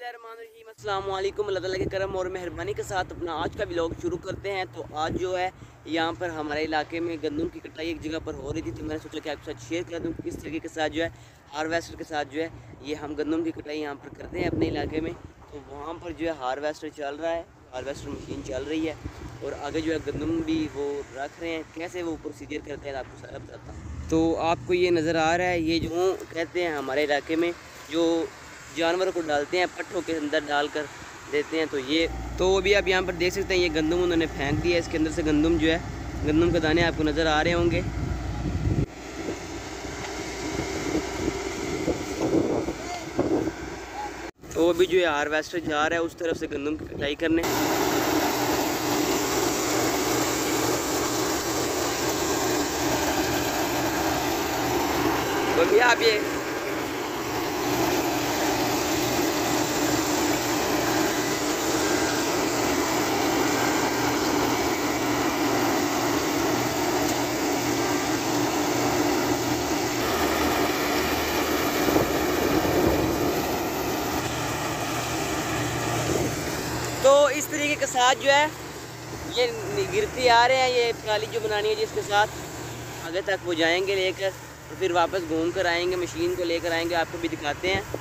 बिस्मिल्लाहिर्रहमानिर्रहीम, अस्सलामुअलैकुम। अल्लाह ताला के करम और मेहरबानी के साथ अपना आज का व्लॉग शुरू करते हैं। तो आज जो है यहाँ पर हमारे इलाके में गंदम की कटाई एक जगह पर हो रही थी, तो मैंने सोचा कि आपके साथ शेयर कर दूँ किस तरीके के साथ जो है हार्वेस्टर के साथ जो है ये हम गंदम की कटाई यहाँ पर करते हैं अपने इलाके में। तो वहाँ पर जो है हार्वेस्टर चल रहा है, हार्वेस्टर मशीन चल रही है और आगे जो है गंदम भी वो रख रहे हैं। कैसे वो प्रोसीजर करते हैं आपको सारा बताता हूँ। तो आपको ये नज़र आ रहा है, ये जो कहते हैं हमारे इलाके में जो जानवरों को डालते हैं पट्ठों के अंदर डाल कर देते हैं। तो ये तो अभी आप यहाँ पर देख सकते हैं, ये गंदम उन्होंने फेंक दिया है। इसके अंदर से गंदम जो है, गंदम के दाने आपको नज़र आ रहे होंगे। तो अभी जो है हार्वेस्टर जा रहा है उस तरफ से गंदम की कटाई करने। तो अभी आप ये इस तरीके के साथ जो है ये गिरती आ रहे हैं, ये ट्राली जो बनानी है जिसके साथ आगे तक वो जाएंगे लेकर और फिर वापस घूम कर आएंगे, मशीन को लेकर आएंगे, आपको भी दिखाते हैं।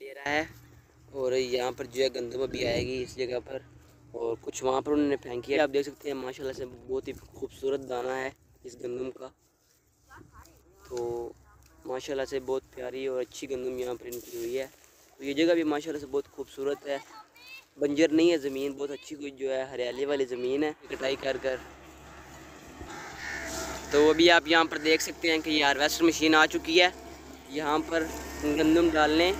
डेरा है और यहाँ पर जो है गंदम भी आएगी इस जगह पर, और कुछ वहाँ पर उन्होंने फेंकी है। आप देख सकते हैं माशाल्लाह से बहुत ही खूबसूरत दाना है इस गंदम का। तो माशाल्लाह से बहुत प्यारी और अच्छी गंदम यहाँ पर इनकी हुई है। तो ये जगह भी माशाल्लाह से बहुत खूबसूरत है, बंजर नहीं है ज़मीन, बहुत अच्छी कोई जो है हरियाली वाली ज़मीन है कटाई कर कर। तो अभी आप यहाँ पर देख सकते हैं कि ये हार्वेस्टर मशीन आ चुकी है यहाँ पर गंदम डालने।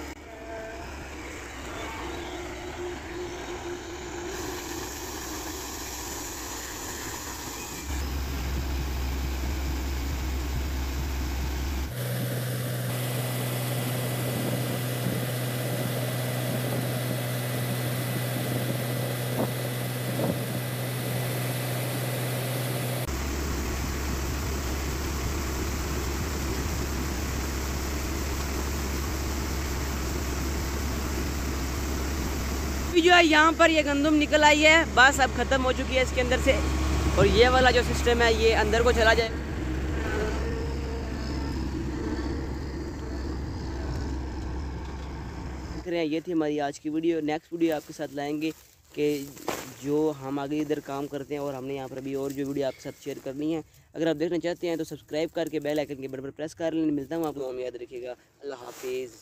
काफ़ी जो है यहाँ पर ये गंदम निकल आई है, बस अब ख़त्म हो चुकी है इसके अंदर से। और ये वाला जो सिस्टम है ये अंदर को चला जाए। ये थी हमारी आज की वीडियो। नेक्स्ट वीडियो आपके साथ लाएंगे कि जो हम आगे इधर काम करते हैं, और हमने यहाँ पर अभी और जो वीडियो आपके साथ शेयर करनी है। अगर आप देखना चाहते हैं तो सब्सक्राइब करके बेल आइकन के बटन पर प्रेस कर लें। मिलता हूँ आपको, याद रखिएगा। अल्लाह हाफिज़।